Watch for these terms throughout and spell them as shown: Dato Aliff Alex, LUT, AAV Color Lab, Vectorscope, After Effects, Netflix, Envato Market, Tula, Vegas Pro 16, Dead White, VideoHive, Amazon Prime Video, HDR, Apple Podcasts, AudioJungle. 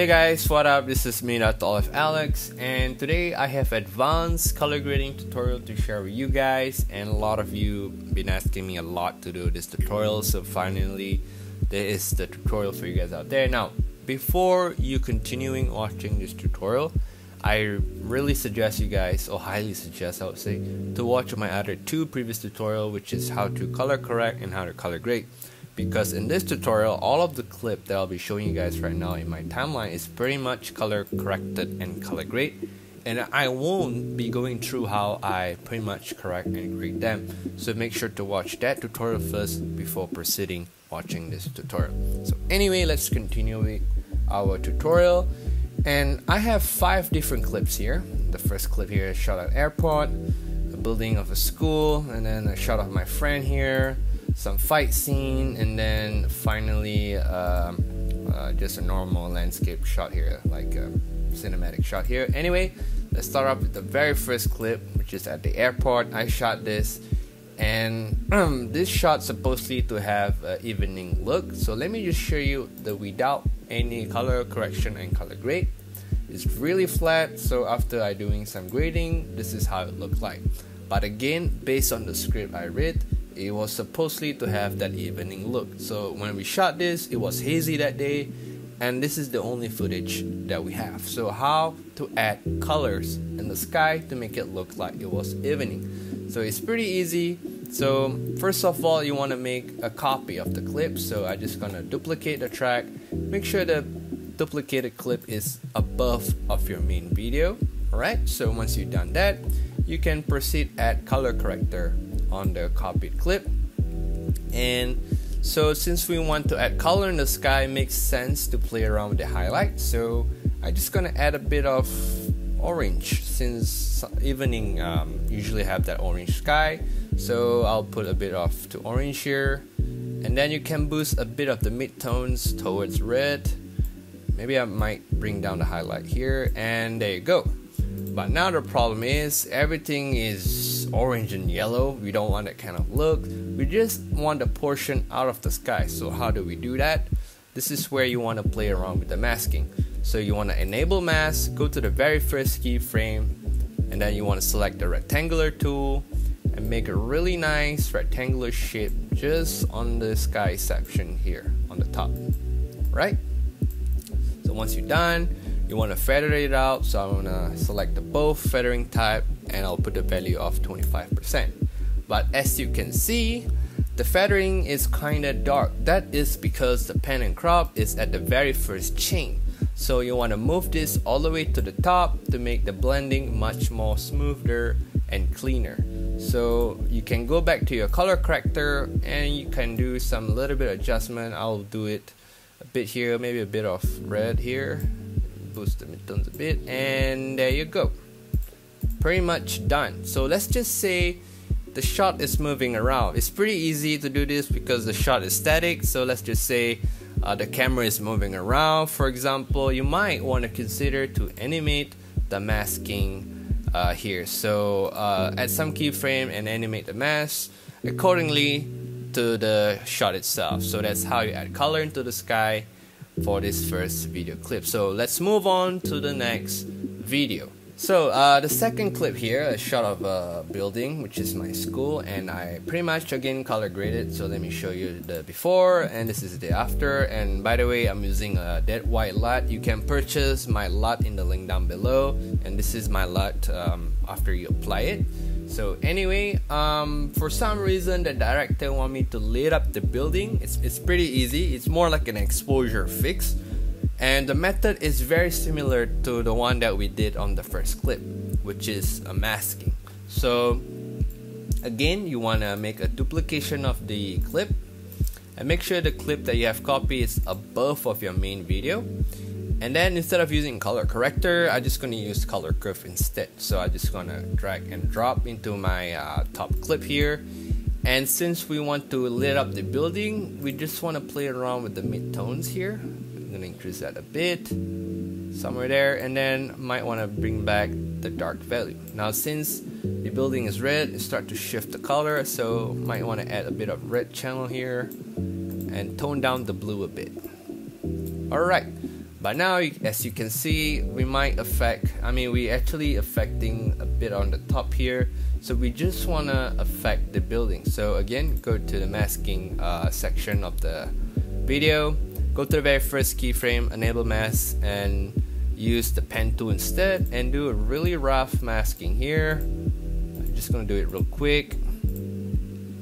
Hey guys, what up? This is me, Dato Aliff Alex, and today I have advanced color grading tutorial to share with you guys. And a lot of you been asking me a lot to do this tutorial, so finally there is the tutorial for you guys out there. Now, before you continuing watching this tutorial, I really suggest you guys, or highly suggest I would say, to watch my other two previous tutorial, which is how to color correct and how to color grade. Because in this tutorial, all of the clip that I'll be showing you guys right now in my timeline is pretty much color corrected and color grade, and I won't be going through how I pretty much correct and grade them. So make sure to watch that tutorial first before proceeding watching this tutorial. So anyway, let's continue with our tutorial, and I have 5 different clips here. The first clip here is shot at airport, the building of a school, and then a shot of my friend here, some fight scene, and then finally just a normal landscape shot here, like a cinematic shot here. Anyway, let's start off with the very first clip, which is at the airport. I shot this, and this shot supposedly to have an evening look. So let me just show you the without any color correction and color grade. It's really flat, so after I doing some grading, this is how it looked like. But again, based on the script I read, it was supposedly to have that evening look. So when we shot this, it was hazy that day, and this is the only footage that we have. So how to add colors in the sky to make it look like it was evening? So it's pretty easy. So first of all, you want to make a copy of the clip. So I'm just gonna duplicate the track. Make sure the duplicated clip is above of your main video. Alright, so once you've done that, you can proceed add color corrector on the copied clip. And so since we want to add color in the sky, it makes sense to play around with the highlight. So I'm just gonna add a bit of orange, since evening usually have that orange sky. So I'll put a bit of to orange here, and then you can boost a bit of the midtones towards red. Maybe I might bring down the highlight here, and there you go. But now the problem is everything is orange and yellow. We don't want that kind of look. We just want a portion out of the sky. So how do we do that? This is where you want to play around with the masking. So you want to enable mask, go to the very first keyframe, and then you want to select the rectangular tool and make a really nice rectangular shape just on the sky section here on the top, right? So once you're done, you want to feather it out. So I'm gonna select the both feathering type, and I'll put the value of 25%. But as you can see, the feathering is kinda dark. That is because the pan and crop is at the very first chain. So you want to move this all the way to the top to make the blending much more smoother and cleaner. So you can go back to your color corrector and you can do some little bit adjustment. I'll do it a bit here, maybe a bit of red here, boost the midtones a bit, and there you go, pretty much done. So let's just say the shot is moving around. It's pretty easy to do this because the shot is static. So let's just say the camera is moving around, for example. You might want to consider to animate the masking here. So add some keyframe and animate the mask accordingly to the shot itself. So that's how you add color into the sky for this first video clip. So let's move on to the next video. So the second clip here, a shot of a building, which is my school, and I pretty much again color graded. So let me show you the before, and this is the after. And by the way, I'm using a Dead White LUT. You can purchase my LUT in the link down below, and this is my LUT after you apply it. So anyway, for some reason the director want me to light up the building. It's pretty easy. It's more like an exposure fix, and the method is very similar to the one that we did on the first clip, which is a masking. So again, you want to make a duplication of the clip and make sure the clip that you have copied is above of your main video. And then instead of using color corrector, I'm just going to use color curve instead. So I'm just going to drag and drop into my top clip here. And since we want to lit up the building, we just want to play around with the midtones here. I'm going to increase that a bit, somewhere there. And then might want to bring back the dark value. Now since the building is red, it starts to shift the color. So might want to add a bit of red channel here and tone down the blue a bit. Alright. But now, as you can see, we might affect, I mean, we're actually affecting a bit on the top here. So we just want to affect the building. So again, go to the masking section of the video, go to the very first keyframe, enable mask, and use the pen tool instead, and do a really rough masking here. I'm just going to do it real quick.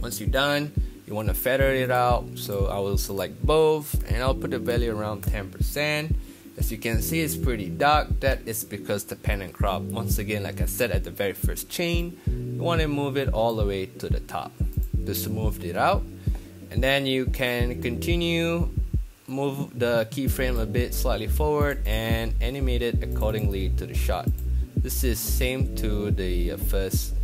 Once you're done, you want to feather it out, so I will select both, and I'll put the value around 10%. As you can see, it's pretty dark. That is because the pan and crop, once again, like I said at the very first chain, you want to move it all the way to the top to smooth it out. And then you can continue, move the keyframe a bit slightly forward, and animate it accordingly to the shot. This is same to the first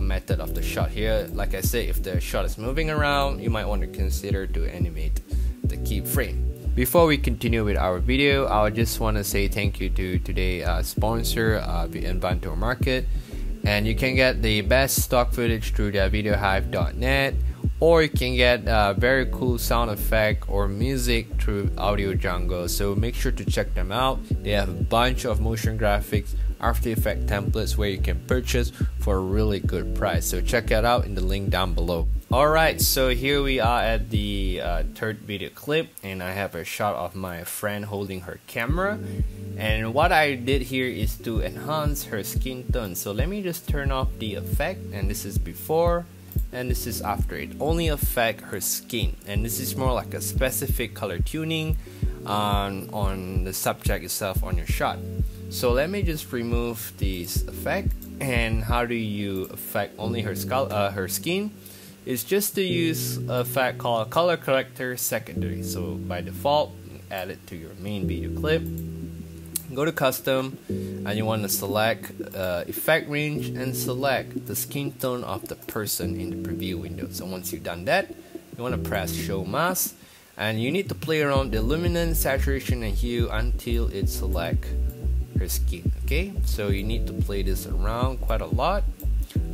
method of the shot here. Like I said, if the shot is moving around, you might want to consider to animate the keyframe. Before we continue with our video, I just want to say thank you to today's sponsor, the Envato Market, and you can get the best stock footage through their VideoHive.net, or you can get very cool sound effect or music through AudioJungle. So make sure to check them out. They have a bunch of motion graphics, After Effects templates where you can purchase for a really good price. So check it out in the link down below. Alright, so here we are at the third video clip, and I have a shot of my friend holding her camera. And what I did here is to enhance her skin tone. So let me just turn off the effect, and this is before and this is after. It only affects her skin, and this is more like a specific color tuning on the subject itself on your shot. So let me just remove this effect. And how do you affect only her skull, her skin? It's just to use an effect called color corrector secondary. So by default, you add it to your main video clip. Go to custom, and you want to select effect range and select the skin tone of the person in the preview window. So once you've done that, you want to press show mask, and you need to play around the luminance, saturation, and hue until it selects her skin. Okay, so you need to play this around quite a lot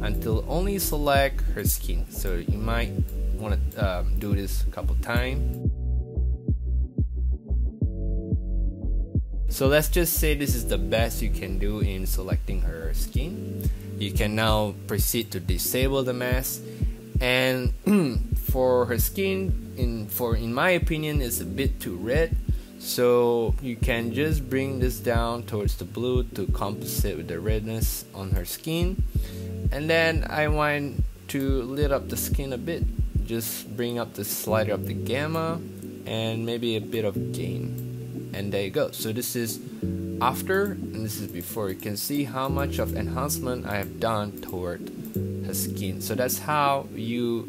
until only select her skin. So you might want to do this a couple times. So let's just say this is the best you can do in selecting her skin. You can now proceed to disable the mask. And for her skin, in my opinion, it's a bit too red. So you can just bring this down towards the blue to compensate with the redness on her skin. And then I want to lit up the skin a bit. Just bring up the slider of the gamma and maybe a bit of gain. And there you go. So this is after and this is before. You can see how much of enhancement I have done toward her skin. So that's how you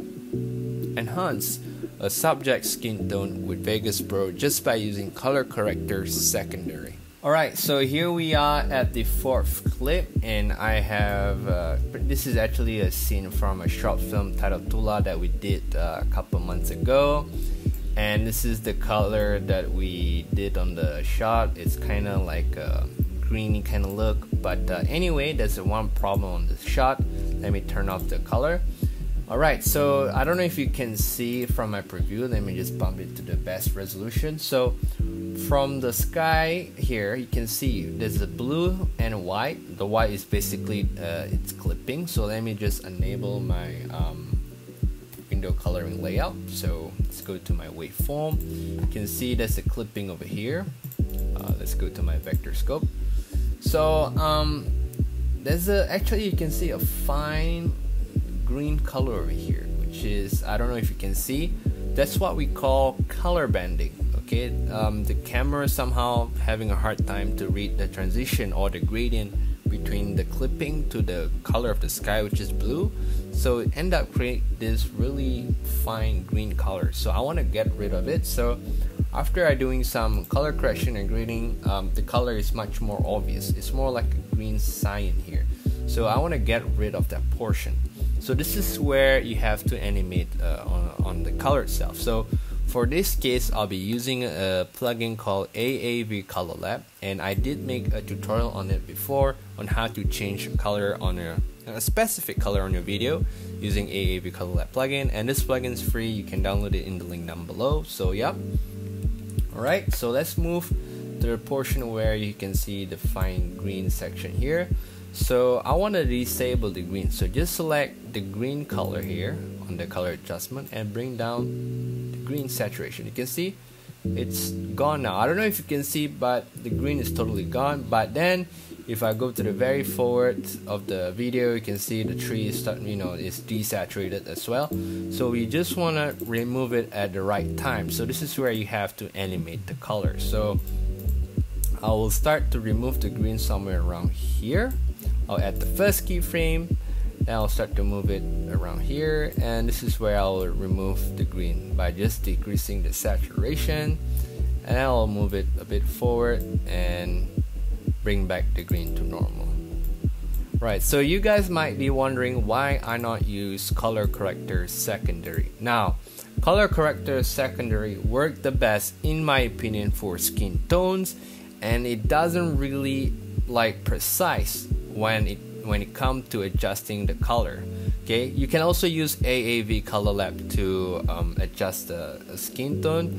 enhance a subject skin tone with Vegas Pro just by using color corrector secondary. Alright, so here we are at the fourth clip, and I have this is actually a scene from a short film titled Tula that we did a couple months ago, and this is the color that we did on the shot. It's kind of like a greeny kind of look, but anyway, there's one problem on this shot. Let me turn off the color. Alright, so I don't know if you can see from my preview. Let me just bump it to the best resolution. So from the sky here, you can see there's a blue and a white. The white is basically it's clipping. So let me just enable my window coloring layout. So let's go to my waveform. You can see there's a clipping over here. Let's go to my Vectorscope. So there's actually you can see a fine green color over here, which is, I don't know if you can see, that's what we call color banding. Okay, the camera somehow having a hard time to read the transition or the gradient between the clipping to the color of the sky, which is blue, so it end up create this really fine green color. So I want to get rid of it. So after I doing some color correction and grading, the color is much more obvious. It's more like a green cyan here, so I want to get rid of that portion. So this is where you have to animate on the color itself. So for this case, I'll be using a plugin called AAV Color Lab, and I did make a tutorial on it before on how to change color on a specific color on your video using AAV Color Lab plugin, and this plugin is free. You can download it in the link down below. So yeah. Alright, so let's move the portion where you can see the fine green section here. So I want to disable the green, so just select the green color here on the color adjustment and bring down the green saturation. You can see it's gone now. I don't know if you can see, but the green is totally gone. But then if I go to the very forward of the video, you can see the tree start, you know, is desaturated as well. So we just want to remove it at the right time. So this is where you have to animate the color. So I will start to remove the green somewhere around here. I'll add the first keyframe, then I'll start to move it around here, and this is where I'll remove the green by just decreasing the saturation, and I'll move it a bit forward and bring back the green to normal. Right, so you guys might be wondering why I not use color corrector secondary. Now, color corrector secondary work the best in my opinion for skin tones, and it doesn't really like precise when it comes to adjusting the color. Okay, you can also use AAV Color Lab to adjust the skin tone,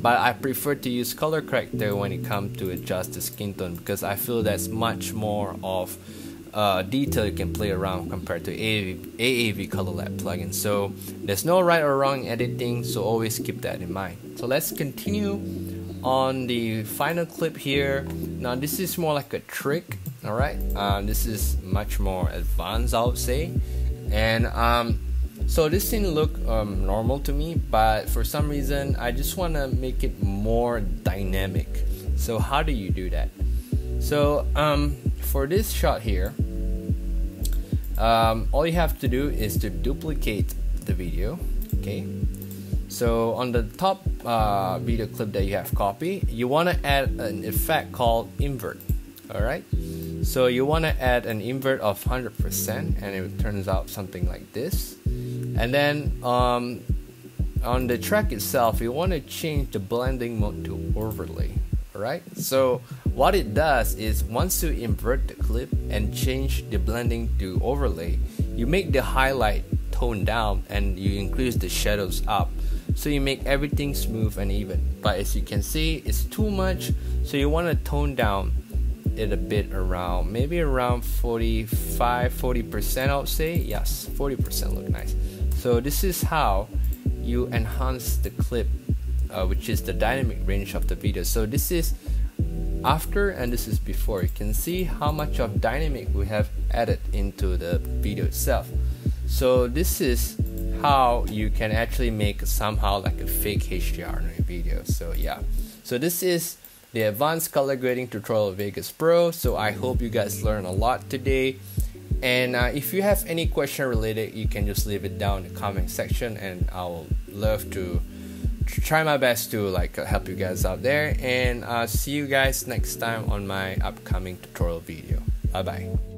but I prefer to use color corrector when it comes to adjust the skin tone, because I feel that's much more of detail you can play around compared to AAV Color Lab plugin. So there's no right or wrong editing, so always keep that in mind. So let's continue on the final clip here. Now this is more like a trick, alright? This is much more advanced, I would say. And so this didn't look normal to me, but for some reason I just want to make it more dynamic. So how do you do that? So for this shot here, all you have to do is to duplicate the video, okay? So on the top video clip that you have copy, you want to add an effect called invert. Alright, so you want to add an invert of 100%, and it turns out something like this. And then on the track itself, you want to change the blending mode to overlay. Alright, so what it does is once you invert the clip and change the blending to overlay, you make the highlight tone down and you increase the shadows up. So you make everything smooth and even, but as you can see, it's too much, so you want to tone down it a bit, around maybe around 40% I would say. Yes, 40% look nice. So this is how you enhance the clip, which is the dynamic range of the video. So this is after and this is before. You can see how much of dynamic we have added into the video itself. So this is how you can actually make somehow like a fake HDR in a video. So yeah, so this is the advanced color grading tutorial of Vegas Pro. So I hope you guys learned a lot today, and if you have any question related, you can just leave it down in the comment section, and I'll love to try my best to like help you guys out there. And see you guys next time on my upcoming tutorial video. Bye bye.